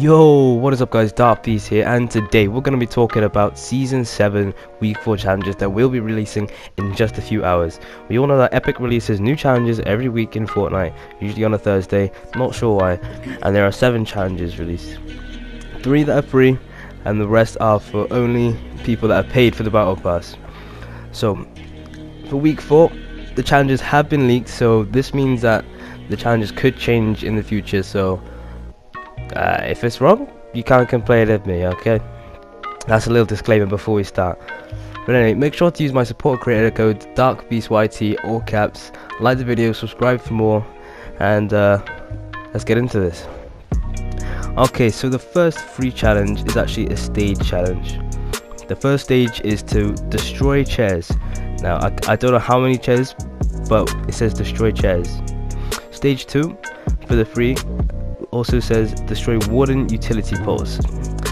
Yo, what is up guys, Darkbeast here, and today we're going to be talking about Season 7 Week 4 challenges that we'll be releasing in just a few hours. We all know that Epic releases new challenges every week in Fortnite, usually on a Thursday, not sure why, and there are 7 challenges released. 3 that are free, and the rest are for only people that are paid for the Battle Pass. So, for Week 4, the challenges have been leaked, so this means that the challenges could change in the future, so if it's wrong, you can't complain with me, okay? That's a little disclaimer before we start. But anyway, make sure to use my support creator code DarkBeastYT, all caps. Like the video, subscribe for more, and let's get into this. Okay, so the first free challenge is actually a stage challenge. The first stage is to destroy chairs. Now, I don't know how many chairs, but it says destroy chairs. Stage 2 for the free also says destroy wooden utility poles.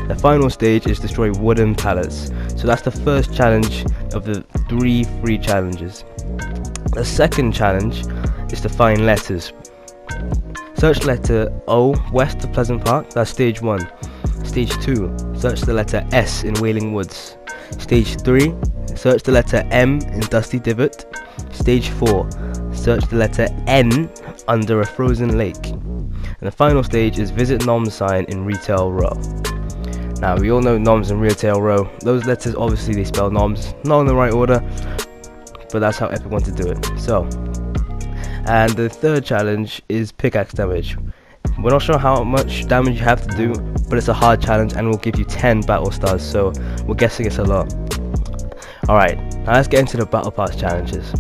The final stage is destroy wooden pallets. So that's the first challenge of the 3 free challenges. The second challenge is to find letters. Search letter O west of Pleasant Park, that's stage 1. Stage 2, search the letter S in Wailing Woods. Stage 3, search the letter M in Dusty Divot. Stage 4, search the letter N under a frozen lake. And the final stage is visit Noms sign in Retail Row. Now we all know Noms and Retail Row. Those letters, obviously they spell Noms, not in the right order, but that's how Epic wants to do it. So, and the third challenge is pickaxe damage. We're not sure how much damage you have to do, but it's a hard challenge and will give you 10 battle stars, so we're guessing it's a lot. Alright, now let's get into the battle pass challenges.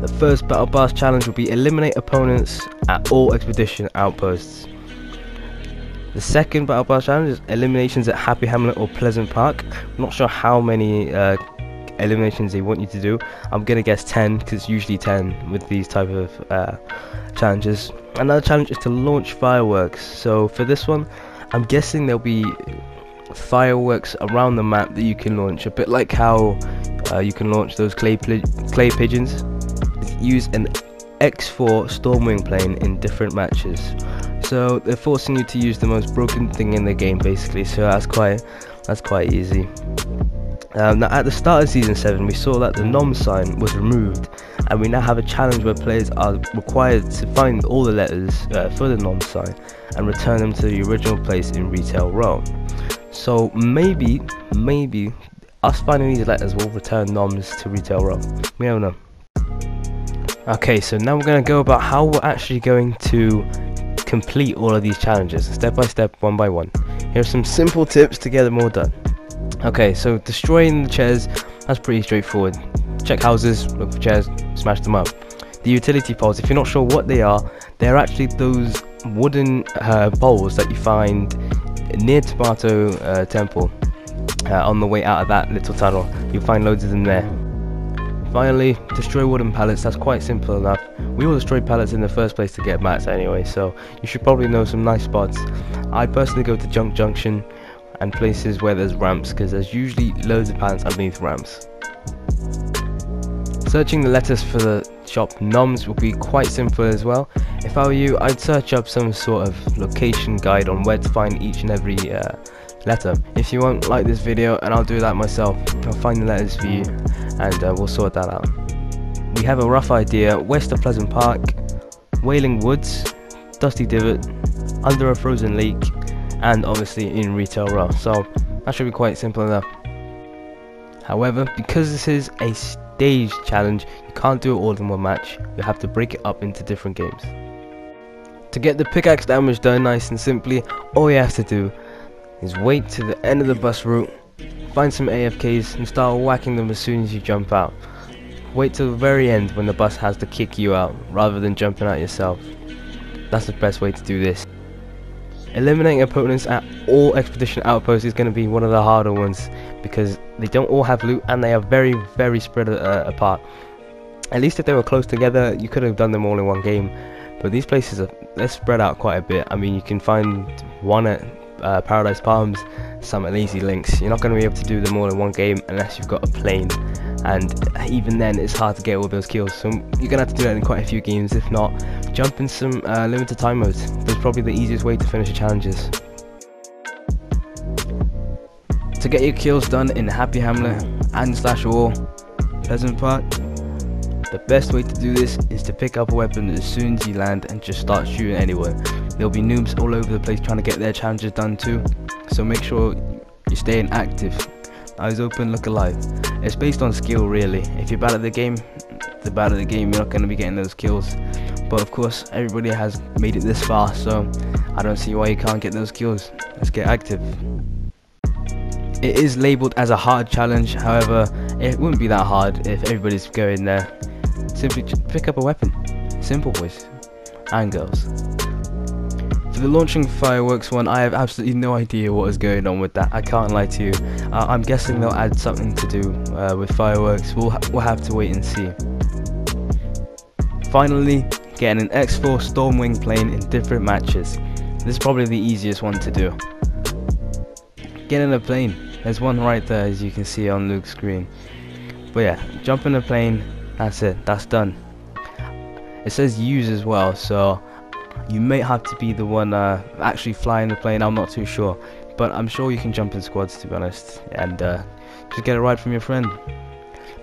The first battle pass challenge will be eliminate opponents at all expedition outposts. The second battle pass challenge is eliminations at Happy Hamlet or Pleasant Park. I'm not sure how many eliminations they want you to do. I'm gonna guess 10 because it's usually 10 with these type of challenges. Another challenge is to launch fireworks. So for this one, I'm guessing there'll be fireworks around the map that you can launch, a bit like how you can launch those clay pigeons. Use an X4 Stormwing plane in different matches, so they're forcing you to use the most broken thing in the game basically, so that's quite easy. Now at the start of Season 7 we saw that the Noms sign was removed, and we now have a challenge where players are required to find all the letters for the Noms sign and return them to the original place in Retail Row. So maybe us finding these letters will return Noms to Retail Row, we don't know. Okay, so now we're going to go about how we're actually going to complete all of these challenges, step by step, one by one. Here are some simple tips to get them all done. Okay, so destroying the chairs, that's pretty straightforward. Check houses, look for chairs, smash them up. The utility poles, if you're not sure what they are, they're actually those wooden poles that you find near Tomato Temple. On the way out of that little tunnel, you'll find loads of them there. Finally, destroy wooden pallets, that's quite simple enough. We all destroy pallets in the first place to get mats anyway, so you should probably know some nice spots. I personally go to Junk Junction and places where there's ramps, because there's usually loads of pallets underneath ramps. Searching the letters for the shop Noms will be quite simple as well. If I were you, I'd search up some sort of location guide on where to find each and every letter. If you won't like this video, and I'll do that myself, I'll find the letters for you, and we'll sort that out. We have a rough idea: west of Pleasant Park, Wailing Woods, Dusty Divot, under a frozen lake, and obviously in Retail Row, so that should be quite simple enough. However, because this is a stage challenge, you can't do it all in one match, you have to break it up into different games. To get the pickaxe damage done nice and simply, all you have to do is wait to the end of the bus route, find some AFKs and start whacking them as soon as you jump out. Wait till the very end when the bus has to kick you out rather than jumping out yourself. That's the best way to do this. Eliminating opponents at all expedition outposts is going to be one of the harder ones because they don't all have loot and they are very, very spread apart. At least if they were close together you could have done them all in one game, but these places are they're spread out quite a bit. I mean, you can find one at Paradise Palms, some at Lazy Links. You're not going to be able to do them all in one game unless you've got a plane, and even then it's hard to get all those kills, so you're going to have to do that in quite a few games. If not, jump in some limited time modes. That's probably the easiest way to finish the challenges. to get your kills done in Happy Hamlet and slash war Pleasant Park. The best way to do this is to pick up a weapon as soon as you land and just start shooting anyone. There'll be noobs all over the place trying to get their challenges done too, so make sure you're staying active. Eyes open, look alive. It's based on skill really. If you're bad at the game, you're not going to be getting those kills. But of course everybody has made it this far, so I don't see why you can't get those kills. Let's get active. It is labelled as a hard challenge, however it wouldn't be that hard if everybody's going there. Simply just pick up a weapon. Simple, boys and girls. For the launching fireworks one, I have absolutely no idea what is going on with that, I can't lie to you. I'm guessing they'll add something to do with fireworks. We'll have to wait and see. Finally, getting an X4 Stormwing plane in different matches. This is probably the easiest one to do. Getting a plane, there's one right there as you can see on Luke's screen. But yeah, jump in a plane, that's it, that's done. It says use as well, so you may have to be the one actually flying the plane, I'm not too sure. But I'm sure you can jump in squads to be honest, and just get a ride from your friend.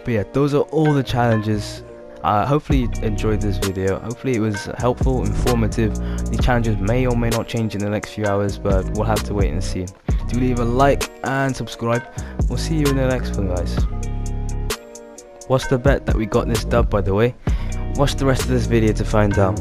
But yeah, those are all the challenges. Hopefully you enjoyed this video, hopefully it was helpful, informative. The challenges may or may not change in the next few hours, but we'll have to wait and see. Do leave a like and subscribe. We'll see you in the next one, guys. What's the bet that we got this dub, by the way? Watch the rest of this video to find out.